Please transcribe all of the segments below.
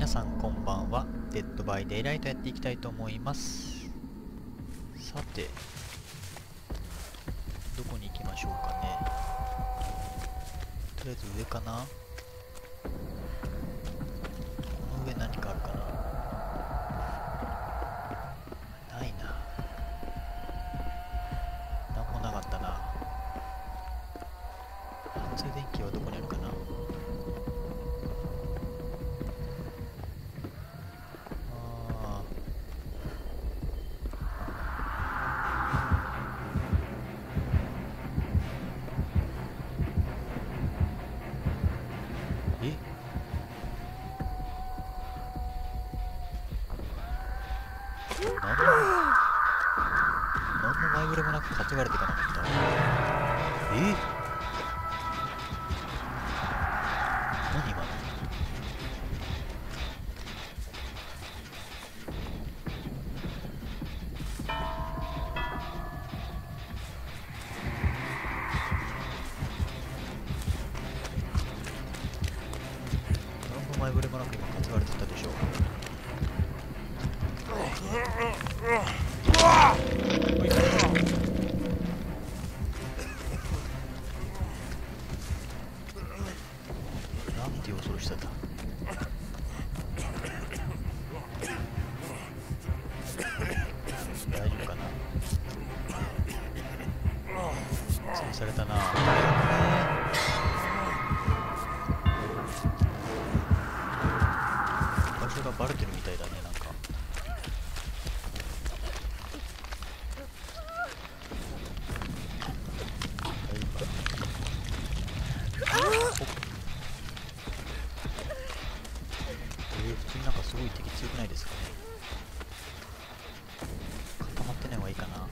皆さんこんばんは。デッドバイデイライトやっていきたいと思います。さてどこに行きましょうかね。とりあえず上かな。この上何かあるかな。前触れもなく立ち割れていかなかった。何今の。何も前触れもなく今立ち割れてたでしょう。されたな。場所がバレてるみたいだね。なんか普通になんかすごい敵強くないですかね。固まってない方がいいかな。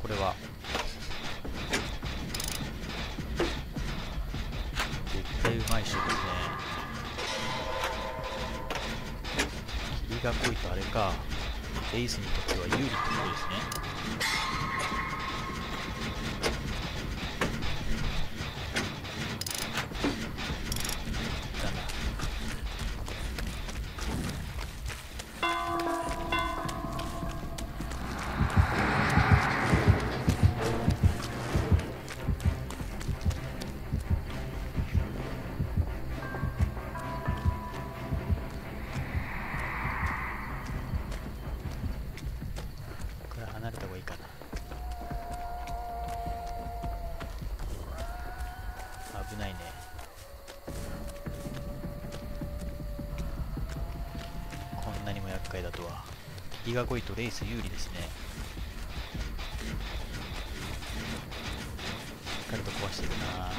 これは絶対うまいショットですね。霧が濃いとあれか、エースにとっては有利ってことですね。危ないね。こんなにも厄介だとは。敵が濃いとレース有利ですね。しっかりと壊してるな。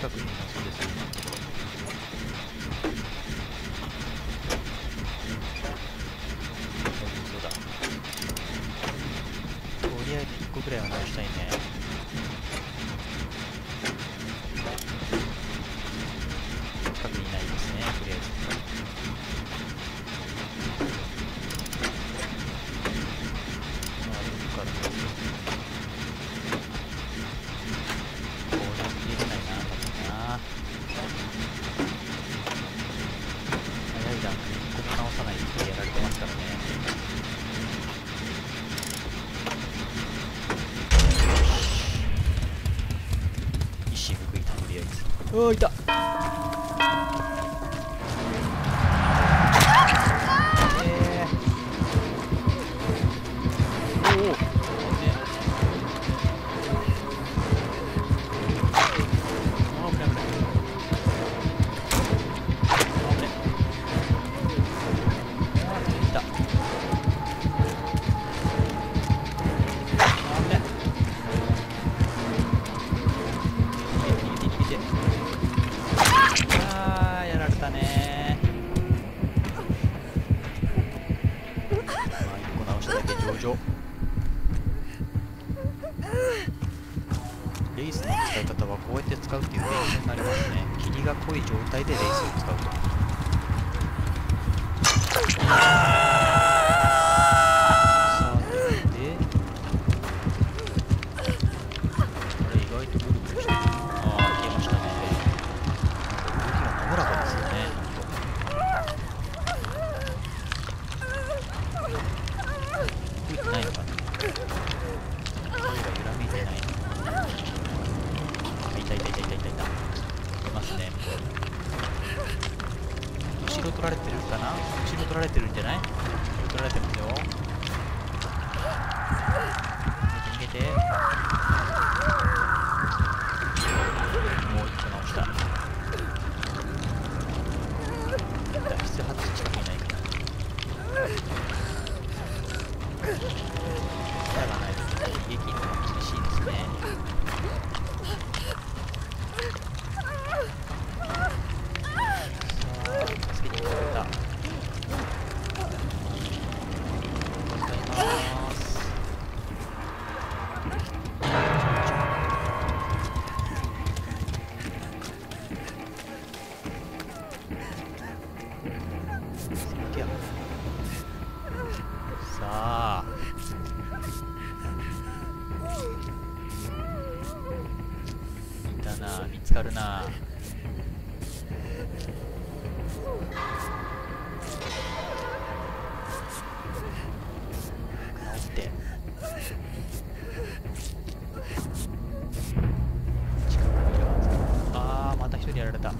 近くにいます。そうですね。そうだ。とりあえず1個くらいは直したいね。近くにいないですね、とりあえず。まあ、どっかと。こうなん切れないな、多分な。早い段階でここ直さないとやられてますからね。おーいた。おお、ね、あぶねあぶねあぶね、あいた、あぶね、逃げて逃げて逃げて。レイスの使い方はこうやって使うっていう練習になりますね。霧が濃い状態でレイスを使うと。さあ、で、あれ意外とブルブルしてる。ああ、消えましたね。動きが滑らかですよね。ないのかな。声が揺らめいてないの。あ、いたいたいたいたいたいた。いますね。後ろ取られてるかな？後ろ取られてるんじゃない？後ろ取られてますよ。逃げて。もう一個直した。脱出8近くいないかな。下がないと逃げ切るのが厳しいですね。さあ、助けに来られた。さあ、いたな、見つかるな。直って近くにいるはず。ああ、また一人やられた。や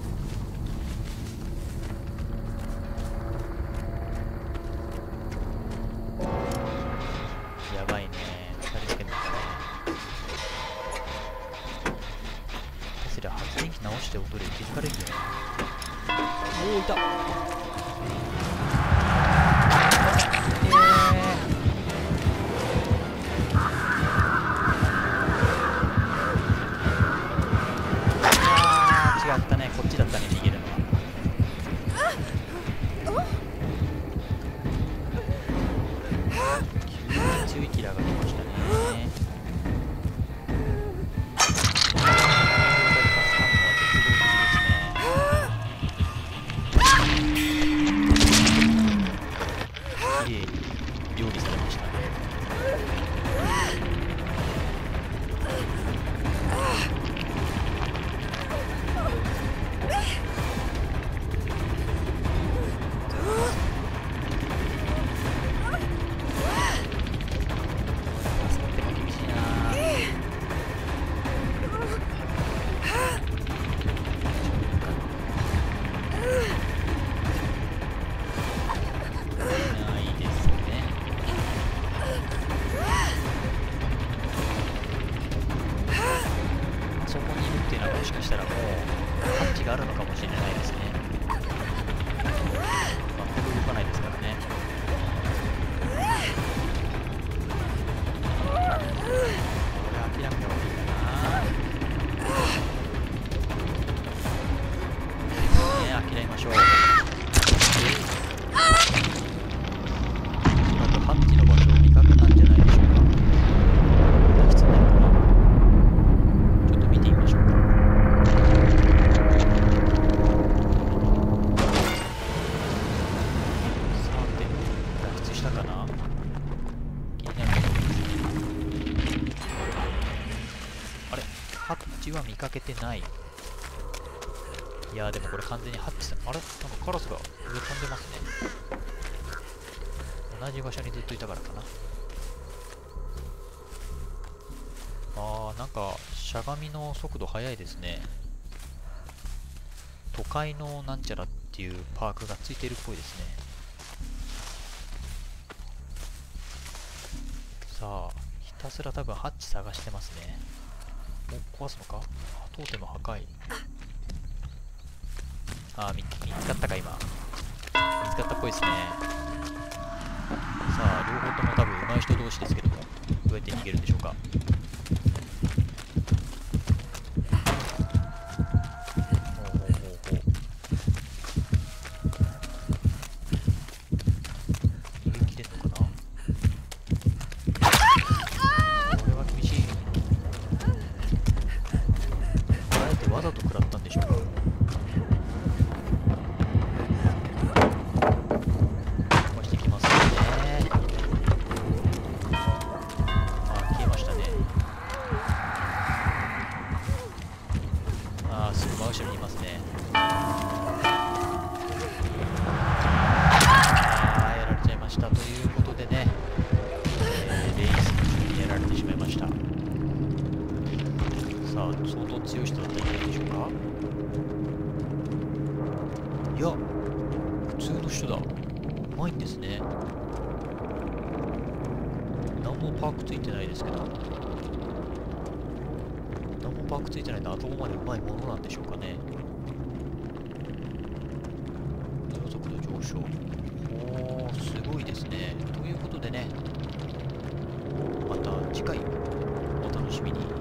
ばいね、2人だけだったね。さすがに発電機直して踊れ気づかれるんじゃない。おお、いた。ああ、違ったね、こっちだったね、逃げるのは。注意キラーが来ましたね。きれいに料理されましたね。もしかしたらもう価値があるのかもしれないですね。まあ、ここ動かないですからね。これ諦めた方がいいかな。ね、諦めましょう。あとハッチの場所を見かけたんじゃないでしょうか。ない。いやーでもこれ完全にハッピーさん、あれなんかカラスが上飛んでますね。同じ場所にずっといたからかな。あーなんかしゃがみの速度速いですね。都会のなんちゃらっていうパークがついてるっぽいですね。さあひたすら多分ハッチ探してますね。お、壊すのか。トーテム破壊。あー 見つかったか。今見つかったっぽいですね。さあ両方とも多分上手い人同士ですけども、どうやって逃げるんでしょうか。次回お楽しみに。